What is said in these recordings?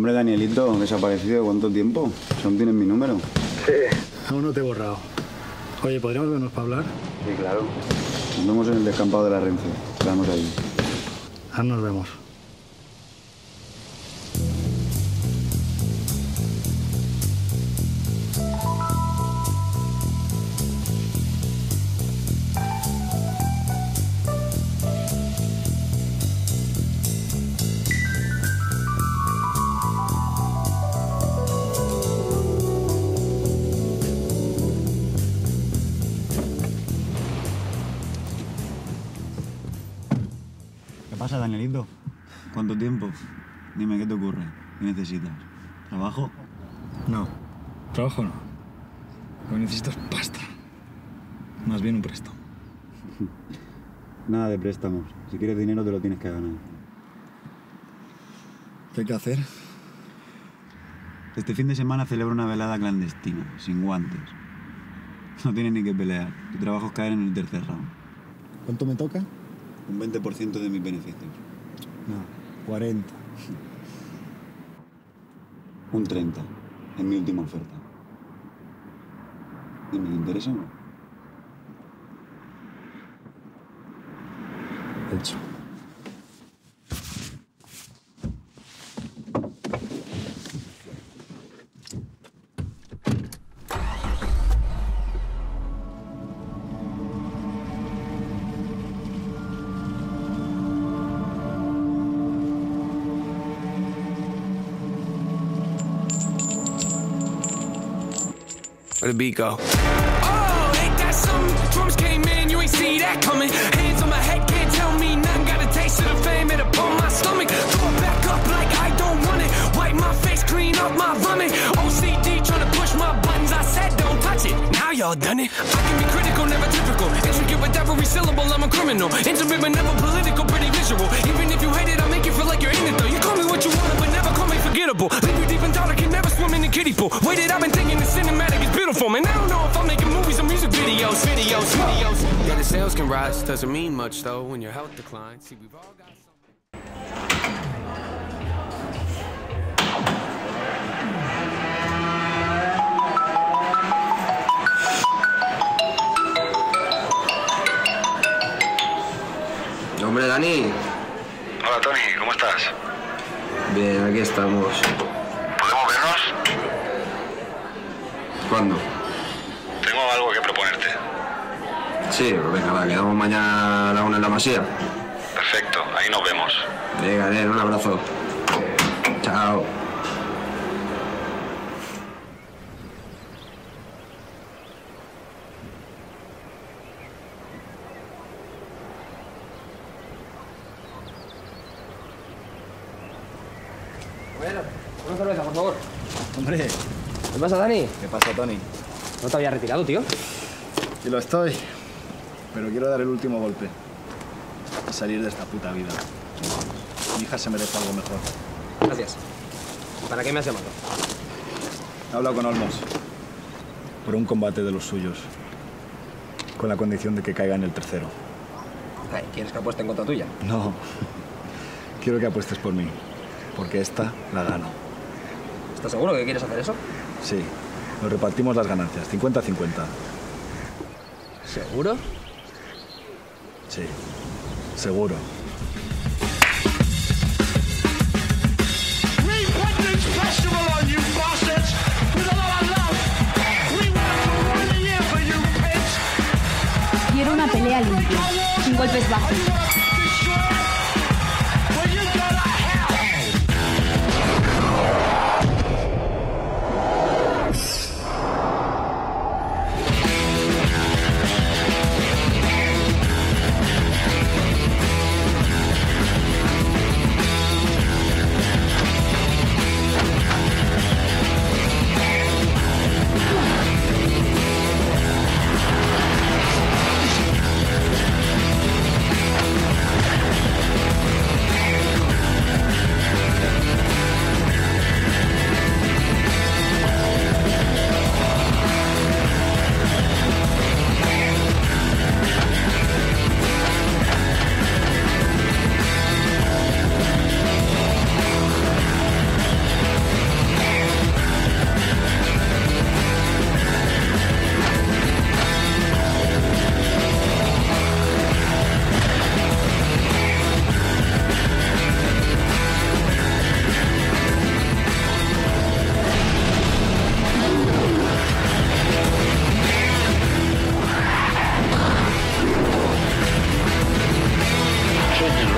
Hombre, Danielito, desaparecido, ¿cuánto tiempo? ¿Aún tienes mi número? Sí. Aún no te he borrado. Oye, ¿podríamos vernos para hablar? Sí, claro. Nos vemos en el descampado de la Renfe. Quedamos ahí. Ah, nos vemos. ¿Qué pasa, Danielito? ¿Cuánto tiempo? Dime, ¿qué te ocurre? ¿Qué necesitas? ¿Trabajo? No, trabajo no. Lo que necesito es pasta. Más bien un préstamo. Nada de préstamos. Si quieres dinero, te lo tienes que ganar. ¿Qué hay que hacer? Este fin de semana celebro una velada clandestina, sin guantes. No tienes ni que pelear. Tu trabajo es caer en el tercer round. ¿Cuánto me toca? Un 20% de mis beneficios. No, 40. Un 30. Es mi última oferta. ¿Y me interesa o no? Hecho. The beat go. Oh, ain't that something? Drums came in, you ain't see that coming. Hands on my head, can't tell me nothing. Got a taste of the fame, it upon my stomach. Throw it back up like I don't want it. Wipe my face, clean up my vomit. OCD trying to push my buttons. I said don't touch it. Now y'all done it. I can be critical, never typical. Intricate with every syllable, I'm a criminal. Intimate but never political, pretty visual. Even if you hate it, I make you feel like you're in it though. You call me what you want, but never call me forgettable. Leave you deep in thought, I can never swim in the kiddie pool. Waited, I've been thinking the cinematic is beautiful. Man, I don't know if I'm making movies or music videos. Yeah, the sales can rise, doesn't mean much though when your health declines. See, we've all got something. Hombre, Dani. Hola, Tony, ¿cómo estás? Bien, aquí estamos. ¿Podemos vernos? ¿Cuándo? Tengo algo que proponerte. Sí, venga, va, quedamos mañana a la 1 en la Masía. Perfecto, ahí nos vemos. Venga, Nen, un abrazo. Chao. Bueno, una cerveza, por favor. Hombre. ¿Qué pasa, Dani? ¿Qué pasa, Tony? ¿No te había retirado, tío? Sí, lo estoy. Pero quiero dar el último golpe. Y salir de esta puta vida. Mi hija se merece algo mejor. Gracias. ¿Para qué me has llamado? He hablado con Olmos. Por un combate de los suyos. Con la condición de que caiga en el tercero. Ay, ¿quieres que apueste en contra tuya? No. Quiero que apuestes por mí. Porque esta la gano. ¿Estás seguro que quieres hacer eso? Sí. Nos repartimos las ganancias. 50-50. ¿Seguro? Sí. Seguro. Quiero una pelea limpia. Sin golpes bajos.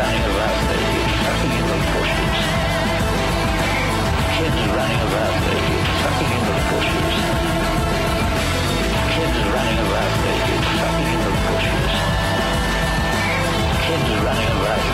Kids running around naked, fucking in the bushes.